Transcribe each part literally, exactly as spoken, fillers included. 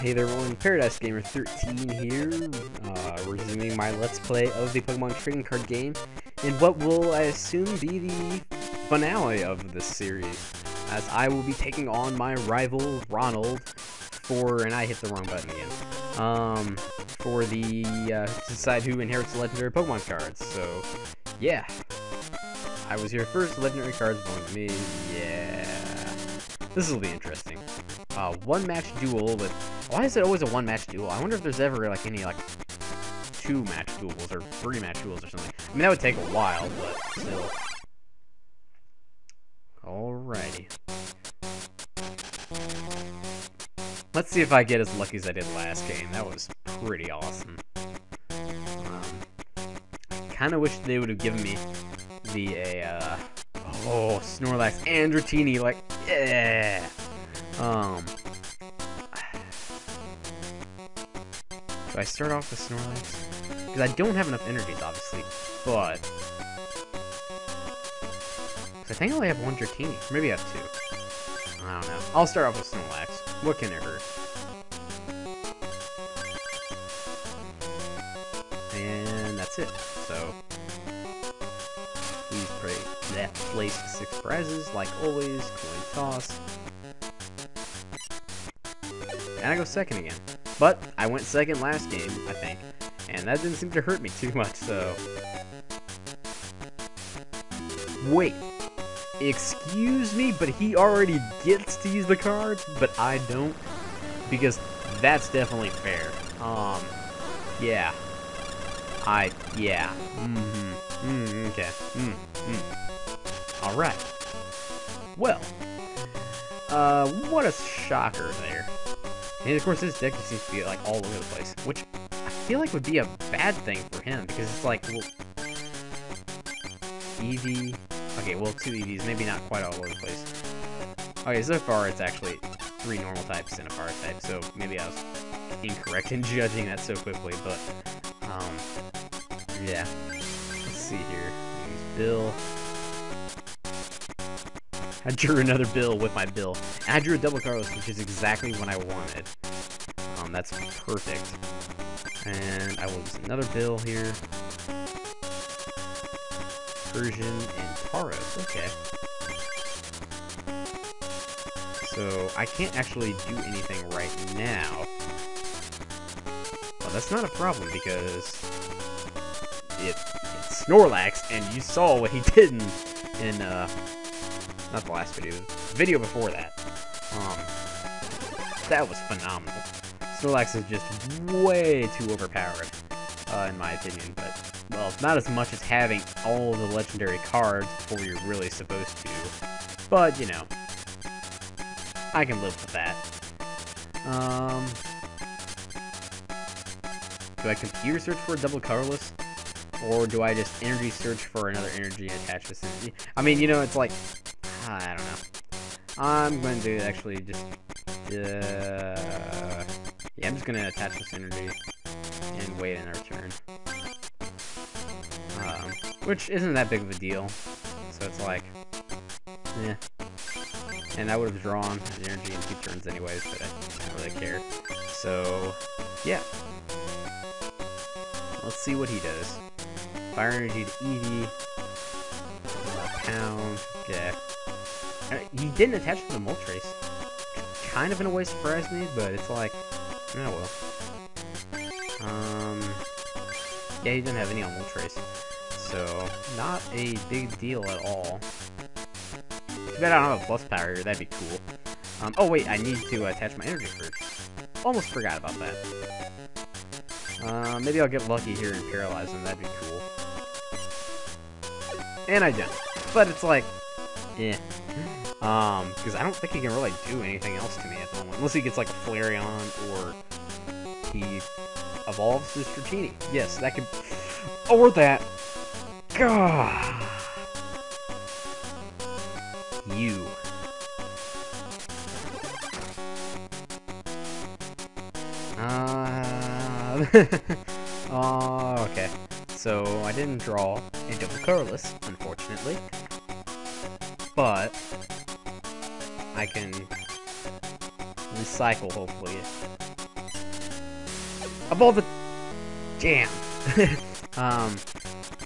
Hey there everyone, Paradise Gamer thirteen here, uh, resuming my Let's Play of the Pokemon Trading Card Game, and what will I assume be the finale of this series, as I will be taking on my rival Ronald for, and I hit the wrong button again, um, for the, uh, to decide who inherits the legendary Pokemon cards, so, yeah. I was here first, legendary cards belong to me, yeah. This will be interesting. Uh, one-match duel with... Why is it always a one-match duel? I wonder if there's ever, like, any, like, two-match duels or three-match duels or something. I mean, that would take a while, but still. Alrighty. Let's see if I get as lucky as I did last game. That was pretty awesome. Um, I kind of wish they would have given me the, uh... Oh, Snorlax and Dratini, like, yeah! Um, do I start off with Snorlax? Because I don't have enough energies, obviously, but... I think I only have one Dratini. Maybe I have two. I don't know. I'll start off with Snorlax. What can it hurt? And that's it. So, please pray that place to six prizes, like always, coin toss. And I go second again. But I went second last game, I think. And that didn't seem to hurt me too much, so... Wait. Excuse me, but he already gets to use the cards, but I don't? Because that's definitely fair. Um, yeah. I, yeah. Mm-hmm. Mm-hmm, okay. Mm-hmm. Alright. Well. Uh, what a shocker there. And of course, his deck just seems to be like all over the place, which I feel like would be a bad thing for him because it's like, well, Eevee. Okay, well, two Eevees, maybe not quite all over the place. Okay, so far it's actually three normal types and a fire type, so maybe I was incorrect in judging that so quickly, but um, yeah. Let's see here. Use Bill. I drew another Bill with my Bill. And I drew a Double Colorless, which is exactly what I wanted. Um, that's perfect. And I will use another Bill here. Persian and Tauros. Okay. So I can't actually do anything right now. Well, that's not a problem because it, it's Snorlax, and you saw what he did in, in uh. Not the last video, the video before that. Um, that was phenomenal. Snorlax is just way too overpowered, uh, in my opinion, but, well, not as much as having all the legendary cards before you're really supposed to, but, you know, I can live with that. Um, do I computer search for a Double Colorless? Or do I just energy search for another energy and attach this energy? I mean, you know, it's like... I don't know. I'm going to actually just... Uh, yeah, I'm just going to attach this energy and wait another turn. Um, which isn't that big of a deal. So it's like... Eh. And I would have drawn the energy in two turns anyways, but I don't really care. So, yeah. Let's see what he does. Fire energy to Eevee. Pound. Yeah. He didn't attach to the Moltres. Kind of in a way surprised me, but it's like, oh well. Um. Yeah, he didn't have any on Moltres, so not a big deal at all. Too bad I don't have a plus power here. That'd be cool. Um. Oh wait, I need to attach my energy first. Almost forgot about that. Uh, maybe I'll get lucky here and paralyze him. That'd be cool. And I don't. But it's like, eh. Um, because I don't think he can really do anything else to me at the moment. Unless he gets like a Flareon or he evolves to Dratini. Yes, that could. Or that. God. You. Uh. uh, okay. So I didn't draw a Double Colorless, unfortunately. But I can recycle, hopefully, Of all the... Damn. um,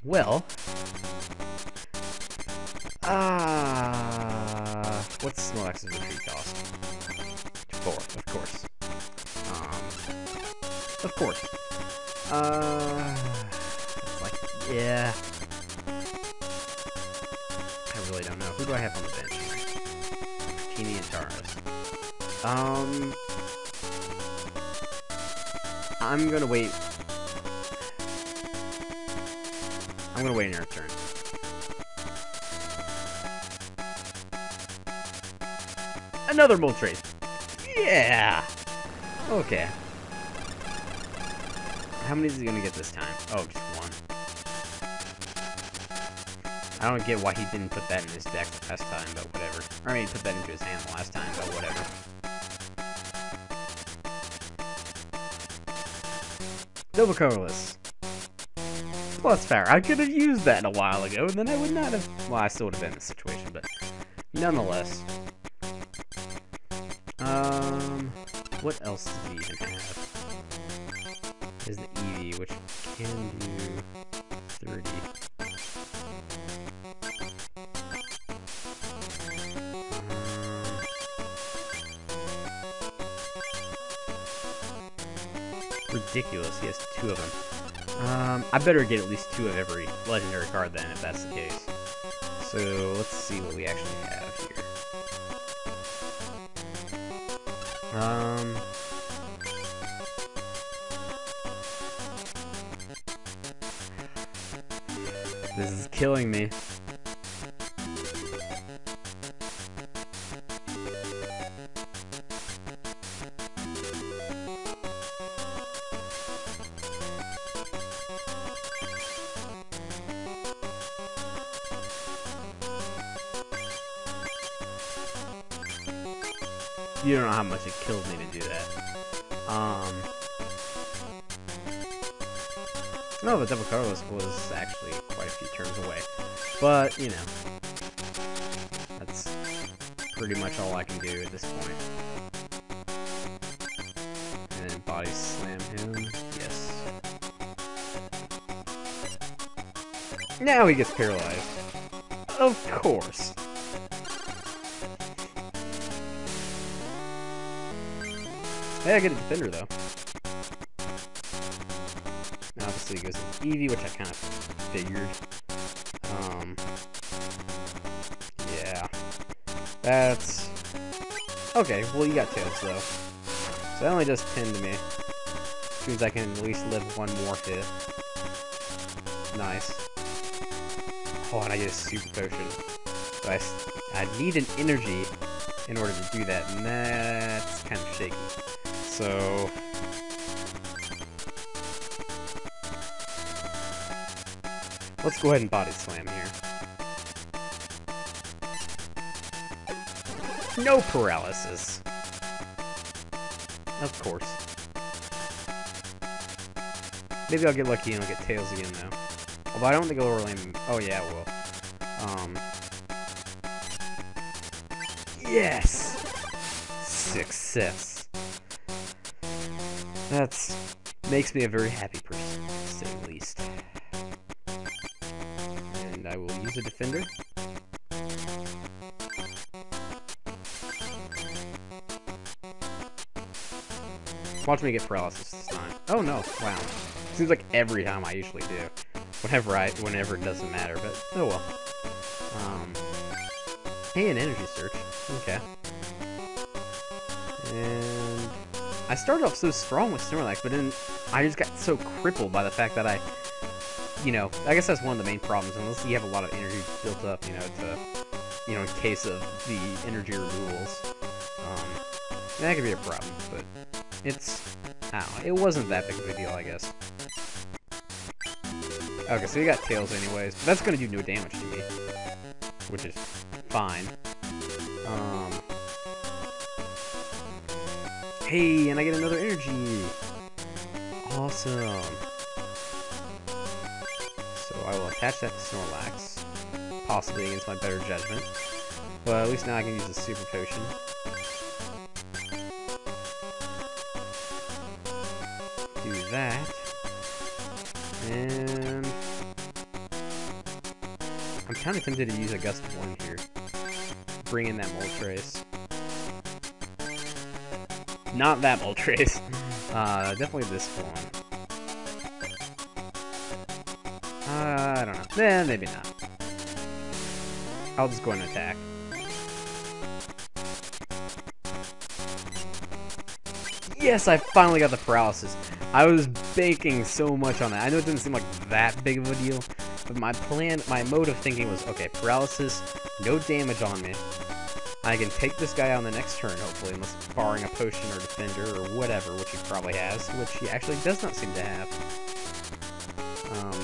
well... Ah... Uh, what's Snorlax's retreat cost? Four, of course. Um... Of course. Uh... It's like, yeah... I really don't know. Who do I have on the bench here? Dratini and Tauros. Um... I'm gonna wait... I'm gonna wait in your turn. Another Moltres! Yeah! Okay. How many is he gonna get this time? Oh, just one. I don't get why he didn't put that in his deck last time, but whatever. Or I mean, he put that into his hand last time, but whatever. Double Colorless. Plus Power. I could have used that a while ago, and then I would not have... Well, I still would have been in this situation, but... Nonetheless... Um, what else do we even have? Is the Eevee, which can do thirty. Um, ridiculous, he has two of them. Um, I better get at least two of every legendary card then, if that's the case. So, let's see what we actually have here. Um... This is killing me. You don't know how much it killed me to do that. Um, no, the Double Colorless was actually quite a few turns away. But, you know, that's pretty much all I can do at this point. And then body slam him. Yes. Now he gets paralyzed. Of course. Hey, I get a Defender, though. Now, obviously, it goes with Eevee, which I kind of figured. Um, yeah. That's... Okay, well, you got Tails, though. So that only does ten to me. Which means I can at least live one more hit. Nice. Oh, and I get a Super Potion. So I, I need an Energy in order to do that, and that's kind of shaky. So... Let's go ahead and body slam here. No paralysis. Of course. Maybe I'll get lucky and I'll get Tails again, though. Although I don't think I'll overlay him. Oh yeah, I will. Um... Yes! Success. That's... makes me a very happy person, to say the least. And I will use a Defender. Watch me get paralysis this time. Oh no, wow. Seems like every time I usually do. Whenever I... whenever it doesn't matter, but oh well. Um... Hey, an Energy Search. Okay. And... I started off so strong with Snorlax, but then I just got so crippled by the fact that I, you know, I guess that's one of the main problems, unless you have a lot of energy built up, you know, to, you know, in case of the energy removals. Um, that could be a problem, but it's, I don't know, it wasn't that big of a deal, I guess. Okay, so you got Tails anyways, but that's gonna do no damage to me, which is fine. Um... Hey, and I get another energy! Awesome! So I will attach that to Snorlax, possibly against my better judgment. But at least now I can use the Super Potion. Do that. And I'm kind of tempted to use a Gust of Wind here. Bring in that Moltres. Not that Moltres. Uh, definitely this one. Uh, I don't know. Eh, maybe not. I'll just go and attack. Yes, I finally got the paralysis. I was baking so much on that. I know it didn't seem like that big of a deal, but my plan, my mode of thinking was, okay, paralysis, no damage on me. I can take this guy on the next turn, hopefully, unless barring a potion or defender or whatever, which he probably has, which he actually does not seem to have. Um,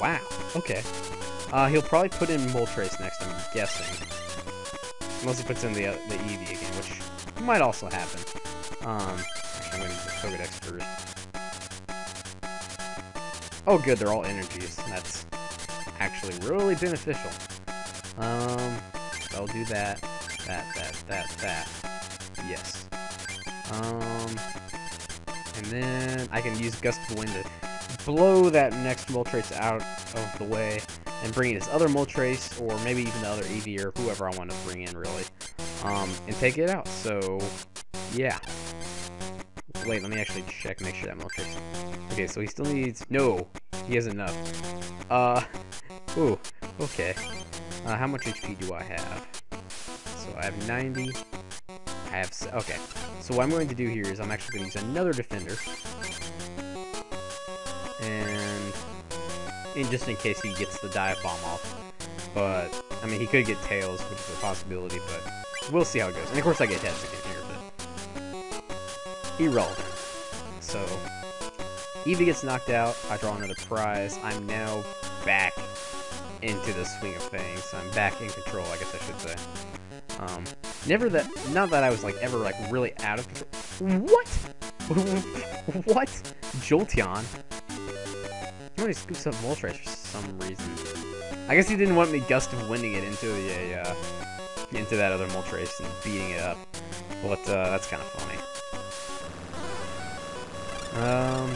wow, okay. Uh, he'll probably put in Moltres next, I'm guessing. Unless he puts in the, uh, the Eevee again, which might also happen. Um, actually, I'm going to use the Pokédex first. Oh good, they're all energies. That's actually really beneficial. Um, I'll do that, that, that, that, that. Yes. Um, and then I can use Gust of Wind to blow that next Moltres out of the way and bring in this other Moltres, or maybe even the other Eevee, or whoever I want to bring in, really, um, and take it out. So, yeah. Wait, let me actually check, make sure that Moltres. Okay, so he still needs. No, he has enough. Uh, ooh, okay. Uh, how much H P do I have? So I have ninety. I have. Okay. So what I'm going to do here is I'm actually going to use another defender, and. And just in case he gets the dive bomb off. But, I mean, he could get tails, which is a possibility, but we'll see how it goes. And of course I get heads again here, but irrelevant. So, Eevee gets knocked out, I draw another prize, I'm now back into the swing of things. I'm back in control, I guess I should say. Um, never that, not that I was like ever like really out of control. What? What? Jolteon? I'm going to scoop some Moltres for some reason. I guess he didn't want me Gust of Winding it into the uh, into that other Moltres and beating it up. But uh, that's kind of funny. Um.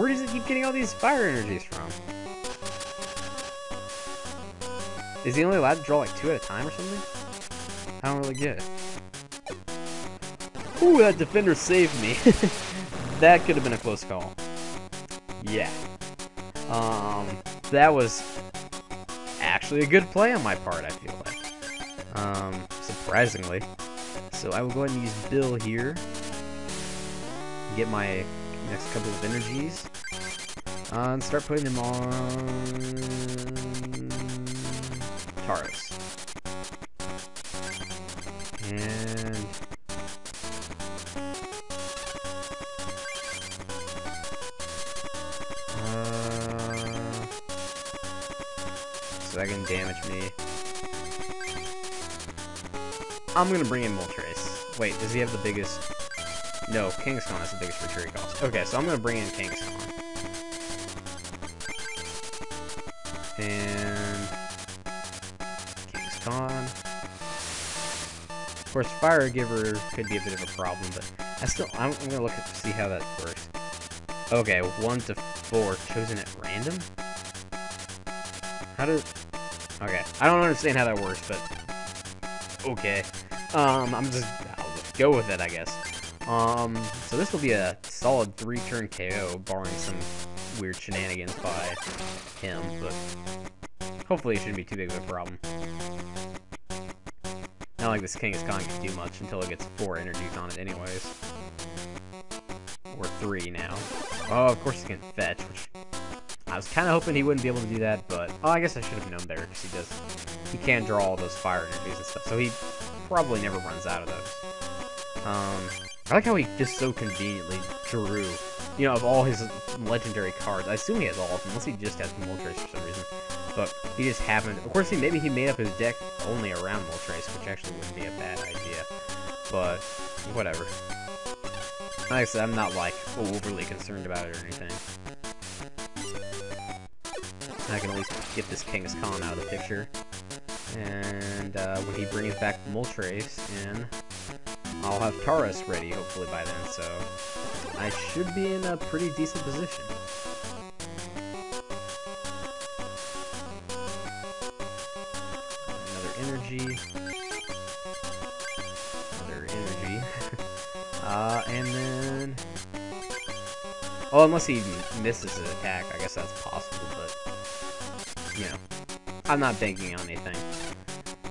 Where does it keep getting all these fire energies from? Is he only allowed to draw like two at a time or something? I don't really get it. Ooh, that defender saved me. That could have been a close call. Yeah. Um, that was actually a good play on my part, I feel like. Um, surprisingly. So I will go ahead and use Bill here. Get my next couple of energies. Uh, and start putting them on Tauros. And that can damage me. I'm gonna bring in Moltres. Wait, does he have the biggest? No, Kangaskhan has the biggest retreat cost. Okay, so I'm gonna bring in Kangaskhan. And Kangaskhan. Of course, Fire Giver could be a bit of a problem, but I still I'm gonna look at see how that works. Okay, one to four chosen at random. How does? Okay, I don't understand how that works, but okay. Um, I'm just I'll just go with it, I guess. Um, so this will be a solid three-turn K O, barring some weird shenanigans by him, but hopefully it shouldn't be too big of a problem. Not like this Kangaskhan can do much until it gets four energies on it, anyways, or three now. Oh, of course it can fetch, which. I was kind of hoping he wouldn't be able to do that, but oh, I guess I should have known better because he does. He can draw all those fire energies and stuff, so he probably never runs out of those. Um, I like how he just so conveniently drew, you know, of all his legendary cards. I assume he has all of them, unless he just has Moltres for some reason. But he just happened. Of course, he maybe he made up his deck only around Moltres, which actually wouldn't be a bad idea. But whatever. Like I said, I'm not like overly concerned about it or anything. I can at least get this Kangaskhan out of the picture. And uh, when he brings back Moltres in, I'll have Tauros ready hopefully by then, so I should be in a pretty decent position. Another energy. Another energy. uh, and then... Oh, unless he misses his attack, I guess that's possible, but, you know, I'm not banking on anything.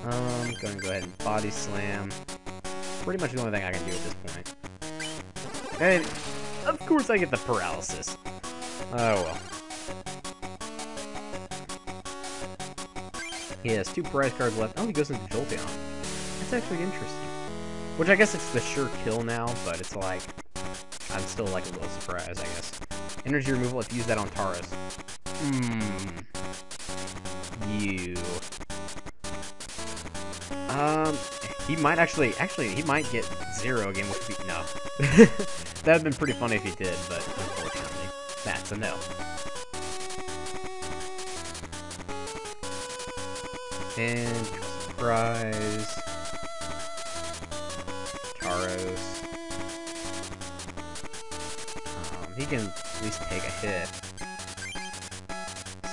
Um, going to go ahead and body slam. Pretty much the only thing I can do at this point. And, of course, I get the paralysis. Oh, well. He has two prize cards left. Oh, he goes into Jolteon. That's actually interesting. Which, I guess it's the sure kill now, but it's like... I'm still, like, a little surprised, I guess. Energy removal, if you use that on Tauros. Mmm. You. Um, he might actually, actually, he might get zero again with me. No. That would have been pretty funny if he did, but unfortunately, that's a no. And surprise. Tauros. He can at least take a hit.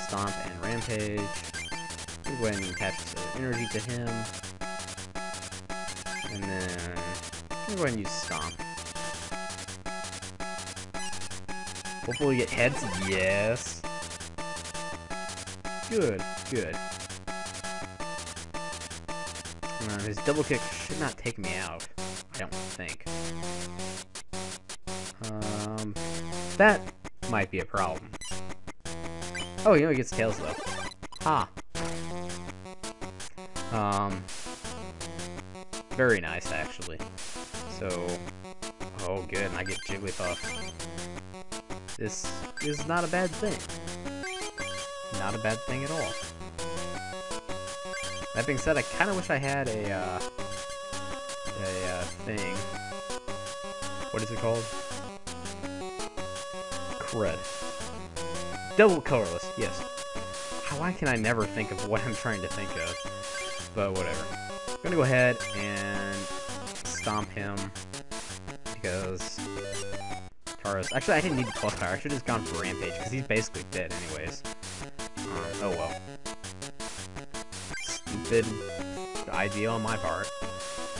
Stomp and Rampage. We'll go ahead and attach some energy to him. And then we'll go ahead and use Stomp. Hopefully we get heads. Yes. Good, good. Uh, his double kick should not take me out, I don't think. Um, that might be a problem. Oh, you know he gets tails though. Ha. Ah. Um, very nice actually. So, oh good, and I get Jigglypuff. This is not a bad thing. Not a bad thing at all. That being said, I kind of wish I had a uh, a uh, thing. What is it called? Red. Double colorless, yes. Why can I never think of what I'm trying to think of? But whatever. I'm gonna go ahead and stomp him because Tauros. Actually, I didn't need plus power. I should have just gone for Rampage because he's basically dead, anyways. Um, oh well. Stupid idea on my part.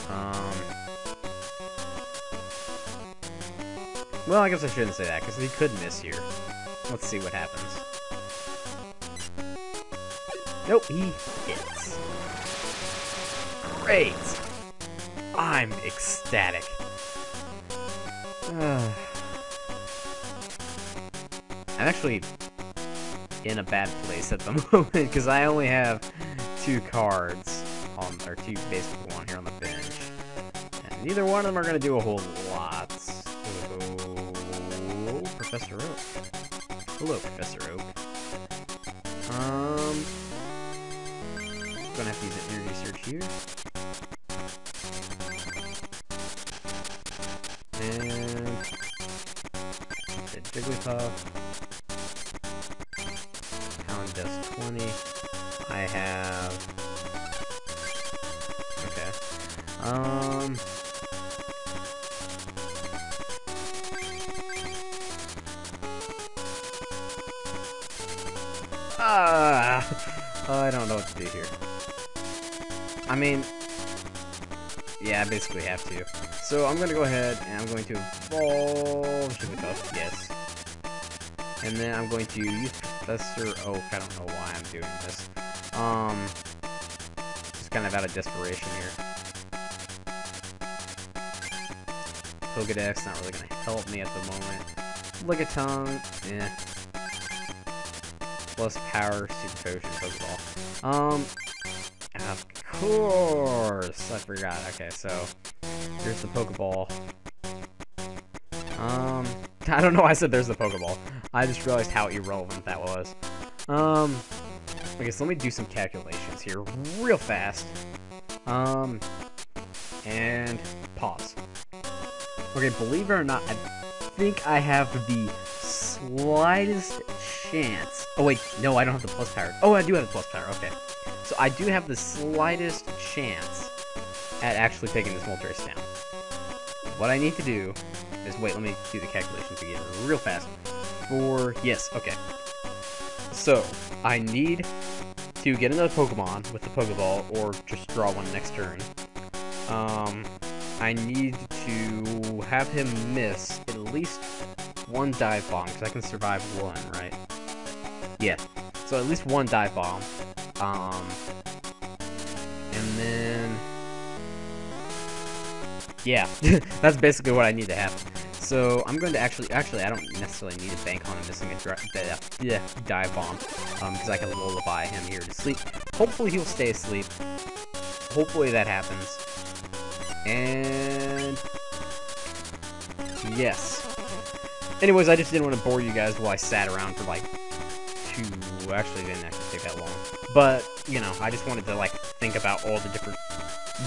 Um. Well, I guess I shouldn't say that, because he could miss here. Let's see what happens. Nope, he hits. Great! I'm ecstatic. Uh, I'm actually in a bad place at the moment, because I only have two cards, on, or two basically one here on the bench. And neither one of them are going to do a whole lot. Professor Oak. Hello, Professor Oak. Um, gonna have to use an energy search here. And the Jigglypuff. Pound does twenty. I have. Okay. Um. Uh, I don't know what to do here. I mean, yeah, I basically have to. So I'm going to go ahead and I'm going to evolve Jigglypuff, yes. And then I'm going to use Professor Oak. I don't know why I'm doing this. Um, just kind of out of desperation here. Pokédex, not really going to help me at the moment. Wigglytuff, eh. Plus Power, Super Potion, Pokeball. Um, of course! I forgot. Okay, so here's the Pokeball. Um, I don't know why I said there's the Pokeball. I just realized how irrelevant that was. Um, okay, so let me do some calculations here real fast. Um, and pause. Okay, believe it or not, I think I have the slightest chance. Oh wait, no, I don't have the plus power. Oh, I do have the plus power, okay. So I do have the slightest chance at actually taking this Moltres down. what I need to do is, wait, let me do the calculations again real fast. Four, yes, okay. So, I need to get another Pokemon with the Pokeball, or just draw one next turn. Um, I need to have him miss at least one Dive Bomb, because I can survive one, right? Yeah, so at least one Dive Bomb. Um, and then... yeah, that's basically what I need to have. So I'm going to actually, actually I don't necessarily need to bank on him missing a yeah, Dive Bomb, um, because I can lullaby him here to sleep. Hopefully he'll stay asleep. Hopefully that happens. And yes. Anyways, I just didn't want to bore you guys while I sat around for like two. Actually, it didn't actually take that long. But you know, I just wanted to like think about all the different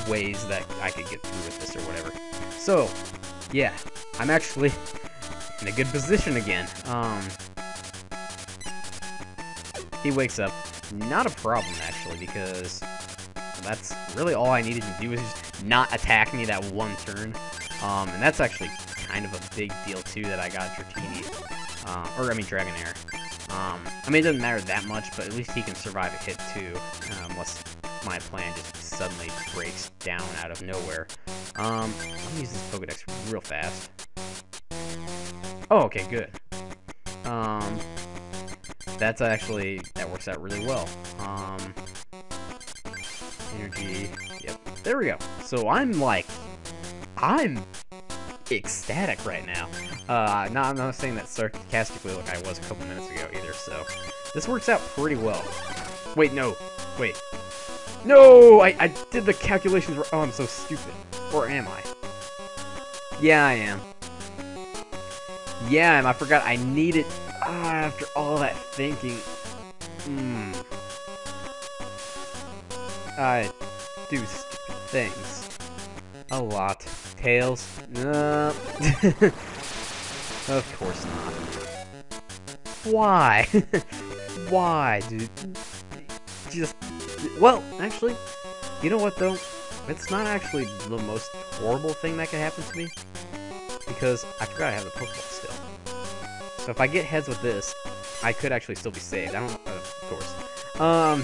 ways that I could get through with this or whatever. So, yeah, I'm actually in a good position again. Um, he wakes up, not a problem actually, because that's really all I needed to do was just not attack me that one turn. Um, and that's actually kind of a big deal too that I got Dratini, um, or I mean Dragonair. Um, I mean it doesn't matter that much, but at least he can survive a hit too, uh, unless my plan just suddenly breaks down out of nowhere. Um, I'm using this Pokedex real fast. Oh, okay, good. Um, that's actually, that works out really well. Um, energy, yep, there we go. So I'm like, I'm ecstatic right now. Uh, no, I'm not saying that sarcastically like I was a couple minutes ago either, so this works out pretty well. Wait, no, wait. No, I, I did the calculations wrong. Oh, I'm so stupid. Or am I? Yeah, I am. Yeah, and I forgot I needed... Ah, uh, after all that thinking... Hmm. I do stupid things. A lot. Tails? No. Of course not. Why? Why, dude? Just... Well, actually, you know what though? It's not actually the most horrible thing that could happen to me, because I forgot I have the Pokeball still. So if I get heads with this, I could actually still be saved. I don't know, of course. Um,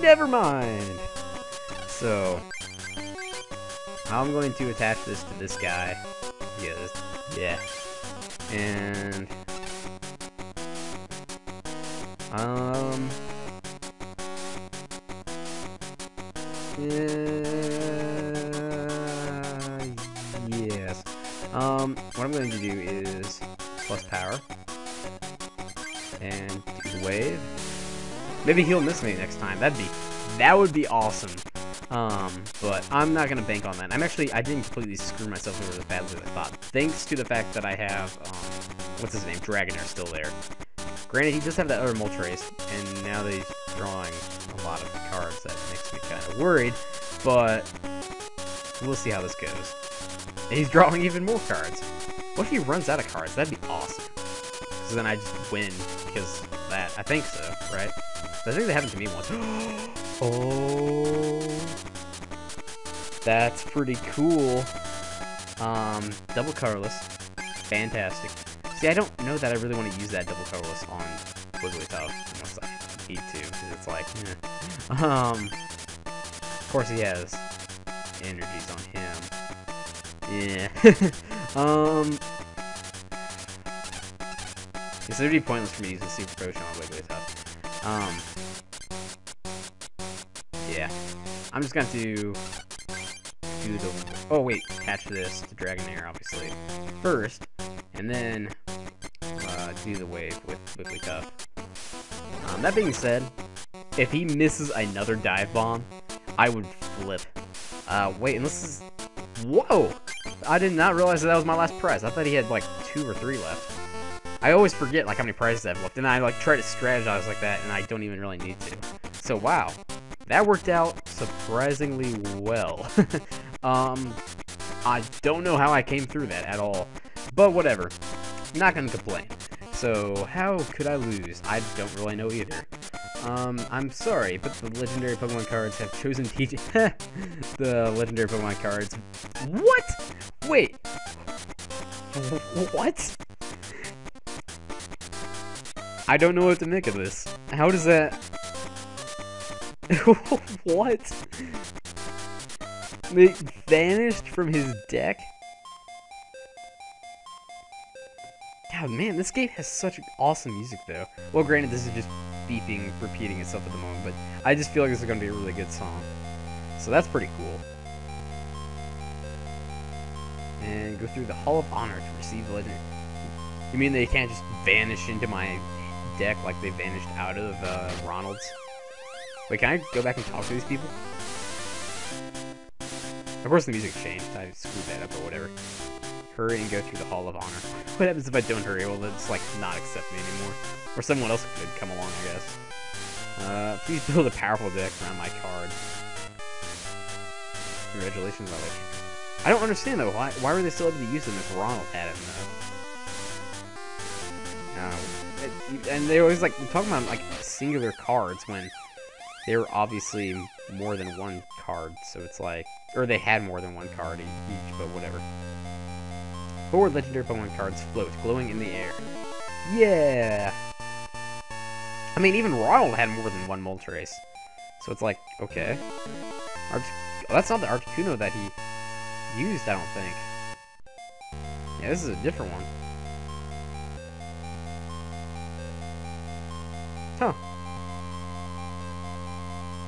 never mind! So, I'm going to attach this to this guy. Yeah, this, yeah. And... Um... Uh, yes. Um, what I'm going to do is plus power and wave. Maybe he'll miss me next time. That'd be that would be awesome. Um, but I'm not gonna bank on that. I'm actually I didn't completely screw myself over as badly as I thought, thanks to the fact that I have um, what's his name, Dragonair still there. Granted, he does have that other Moltres, and now that he's drawing a lot of cards, that makes me kind of worried, but we'll see how this goes. And he's drawing even more cards. What if he runs out of cards? That'd be awesome. So then I just win because of that. I think so, right? I think that happened to me once. Oh, that's pretty cool. Um, double colorless, fantastic. See, I don't know that I really want to use that double colorless on Wigglytuff unless I need to, because it's like, eh. Um, of course he has energies on him. Yeah. um, it's gonna be pointless for me to use the Super Potion on Wigglytuff. Um, yeah. I'm just gonna do do the. Oh wait, attach this to Dragonair obviously first, and then. Uh, do the wave with Wigglytuff. Um, that being said, if he misses another dive bomb, I would flip. Uh, wait, and this is... Whoa! I did not realize that that was my last prize. I thought he had, like, two or three left. I always forget, like, how many prizes I have left, and I, like, try to strategize like that, and I don't even really need to. So, wow. That worked out surprisingly well. um, I don't know how I came through that at all, but whatever. Not gonna complain. So how could I lose? I don't really know either. Um, I'm sorry, but the legendary Pokemon cards have chosen T J. The legendary Pokemon cards. What? Wait. What? I don't know what to make of this. How does that? What? They vanished from his deck? God, man, this game has such awesome music, though. Well, granted, this is just beeping, repeating itself at the moment, but I just feel like this is going to be a really good song. So that's pretty cool. And go through the Hall of Honor to receive the legendary. You mean they can't just vanish into my deck like they vanished out of uh, Ronald's? Wait, can I go back and talk to these people? Of course the music changed. I screwed that up or whatever. Hurry and go through the Hall of Honor. What happens if I don't hurry? Well, it's like not accept me anymore. Or someone else could come along, I guess. Uh, please build a powerful deck around my card. Congratulations, Alex. I don't understand though. Why, why were they still able to use them if Ronald had him though? Um, it, and they always like talking about like singular cards when they were obviously more than one card. So it's like, or they had more than one card each, but whatever. Four legendary Pokemon cards float, glowing in the air. Yeah. I mean, even Ronald had more than one Moltres. So it's like, okay. Arch oh, that's not the Articuno that he used, I don't think. Yeah, this is a different one. Huh.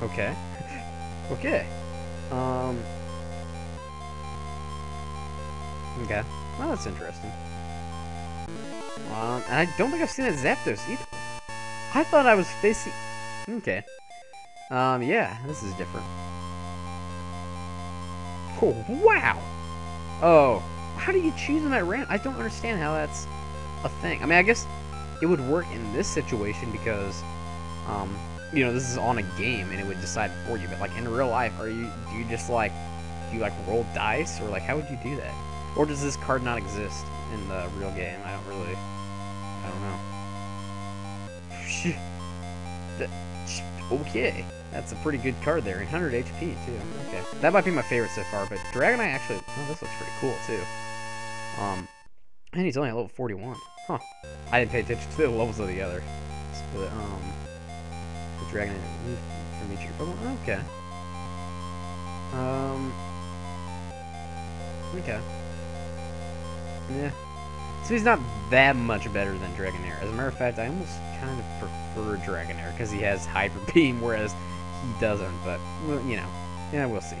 Okay. Okay. Um. Okay. Well, that's interesting. Um, and I don't think I've seen a Zapdos either. I thought I was facing... Okay. Um, yeah, this is different. Oh, wow! Oh, how do you choose them at random? I don't understand how that's a thing. I mean, I guess it would work in this situation because, um, you know, this is on a game and it would decide for you. But, like, in real life, are you, do you just, like, do you, like, roll dice? Or, like, how would you do that? Or does this card not exist in the real game? I don't really... I don't know. Okay, that's a pretty good card there. one hundred H P, too. Okay, that might be my favorite so far, but Dragonite actually... Oh, this looks pretty cool, too. Um, and he's only at level forty-one. Huh. I didn't pay attention to the levels of the other. So, the, um... The Dragonite... From each Pokemon? Okay. Um... Okay. Yeah. So he's not that much better than Dragonair. As a matter of fact, I almost kind of prefer Dragonair because he has Hyper Beam, whereas he doesn't. But, well, you know, yeah, we'll see.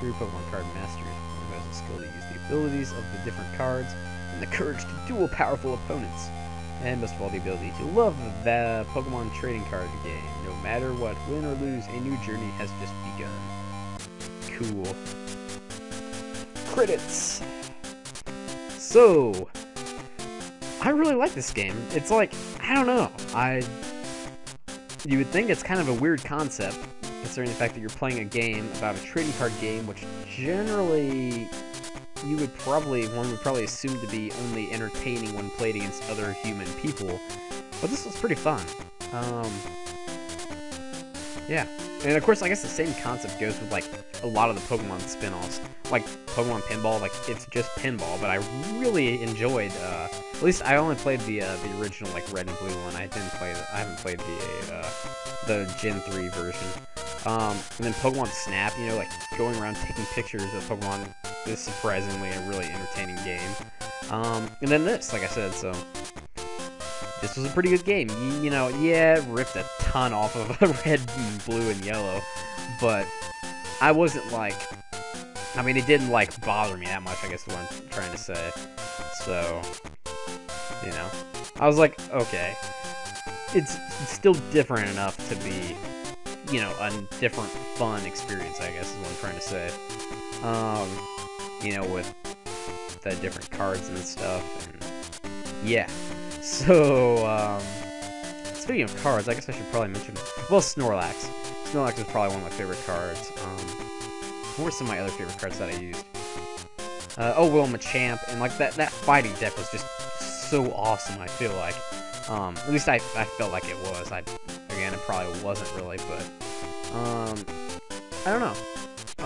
True Pokemon card mastery is one of those skill to use the abilities of the different cards and the courage to duel powerful opponents. And most of all, the ability to love the Pokemon Trading Card Game. No matter what, win or lose, a new journey has just begun. Cool. Credits! So, I really like this game. It's like, I don't know. I. You would think it's kind of a weird concept, considering the fact that you're playing a game about a trading card game, which generally... you would probably, one would probably assume to be only entertaining when played against other human people. But this was pretty fun. Um, yeah. And of course, I guess the same concept goes with, like, a lot of the Pokemon spin-offs. Like, Pokemon Pinball, like, it's just pinball. But I really enjoyed, uh, at least I only played the, uh, the original, like, red and blue one. I didn't play, the, I haven't played the, uh, the Gen three version. Um, and then Pokemon Snap, you know, like, going around taking pictures of Pokemon is surprisingly a really entertaining game. Um, and then this, like I said, so... This was a pretty good game. You, you know, yeah, it ripped a ton off of red and blue and yellow, but I wasn't, like... I mean, it didn't, like, bother me that much, I guess is what I'm trying to say. So, you know. I was like, okay. It's still different enough to be... you know, a different fun experience, I guess is what I'm trying to say. Um, you know, with the different cards and stuff, and yeah. So, um, speaking of cards, I guess I should probably mention, well, Snorlax. Snorlax is probably one of my favorite cards. Um, what were some of my other favorite cards that I used? Uh, oh, well, Machamp, and like that, that fighting deck was just so awesome, I feel like. Um, at least I, I felt like it was. I, again, it probably wasn't really, but, um, I don't know.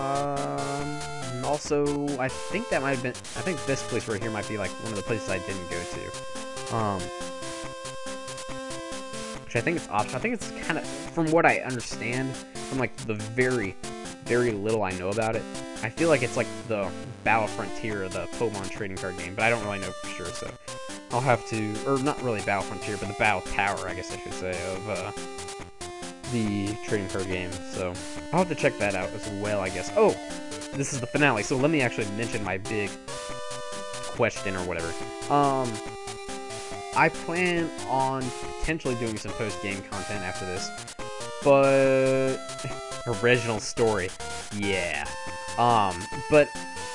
Um, also, I think that might have been, I think this place right here might be like one of the places I didn't go to. Um, which I think it's optional. I think it's kind of, from what I understand, from like the very, very little I know about it, I feel like it's like the Battle Frontier of the Pokemon Trading Card Game, but I don't really know for sure, so I'll have to, or not really Battle Frontier, but the Battle Tower, I guess I should say, of uh, the Trading Card Game, so I'll have to check that out as well, I guess. Oh, this is the finale, so let me actually mention my big question or whatever. Um, I plan on potentially doing some post-game content after this, but original story, yeah. Um, but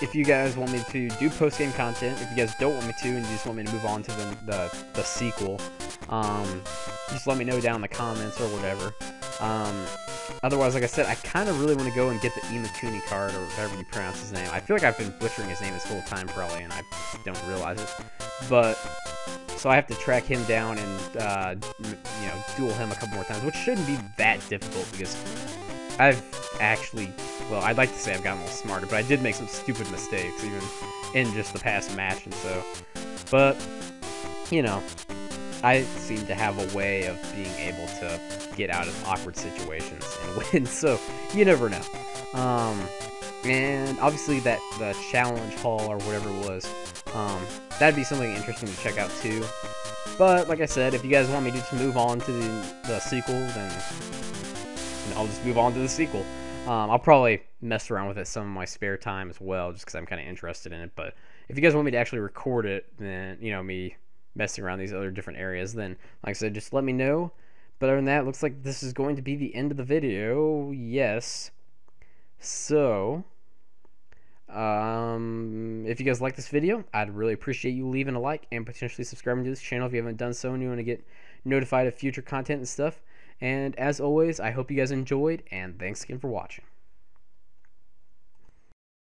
if you guys want me to do post-game content, if you guys don't want me to and you just want me to move on to the, the, the sequel, um, just let me know down in the comments or whatever. Um, otherwise, like I said, I kind of really want to go and get the Imakuni card or whatever you pronounce his name. I feel like I've been butchering his name this whole time probably and I don't realize it. But, so I have to track him down and, uh, you know, duel him a couple more times, which shouldn't be that difficult because I've actually, well, I'd like to say I've gotten a little smarter, but I did make some stupid mistakes even in just the past match and so. But, you know, I seem to have a way of being able to get out of awkward situations and win, so you never know. Um, and obviously that the challenge hall or whatever it was, um, that'd be something interesting to check out too. But, like I said, if you guys want me to just move on to the, the sequel, then I'll just move on to the sequel. Um, I'll probably mess around with it some of my spare time as well, just because I'm kind of interested in it. But if you guys want me to actually record it, then, you know, me messing around these other different areas, then, like I said, just let me know. But other than that, it looks like this is going to be the end of the video. Yes. So, um, if you guys like this video, I'd really appreciate you leaving a like and potentially subscribing to this channel if you haven't done so and you want to get notified of future content and stuff. And as always, I hope you guys enjoyed, and thanks again for watching.